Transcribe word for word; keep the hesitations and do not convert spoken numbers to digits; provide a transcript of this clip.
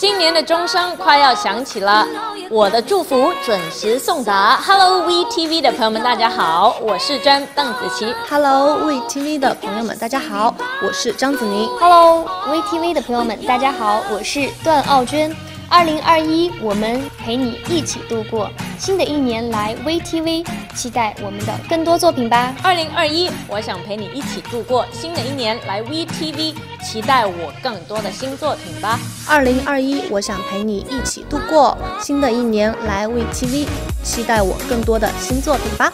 新年的钟声快要响起了，我的祝福准时送达。Hello V T V 的朋友们，大家好，我是詹邓紫棋。Hello V T V 的朋友们，大家好，我是张子宁。Hello V T V 的朋友们，大家好，我是段奥娟。二零二一，我们陪你一起度过新的一年来 V T V， 期待我们的更多作品吧。二零二一，我想陪你一起度过新的一年来 V T V， 期待我更多的新作品吧。二零二一，我想陪你一起度过新的一年来 V T V， 期待我更多的新作品吧。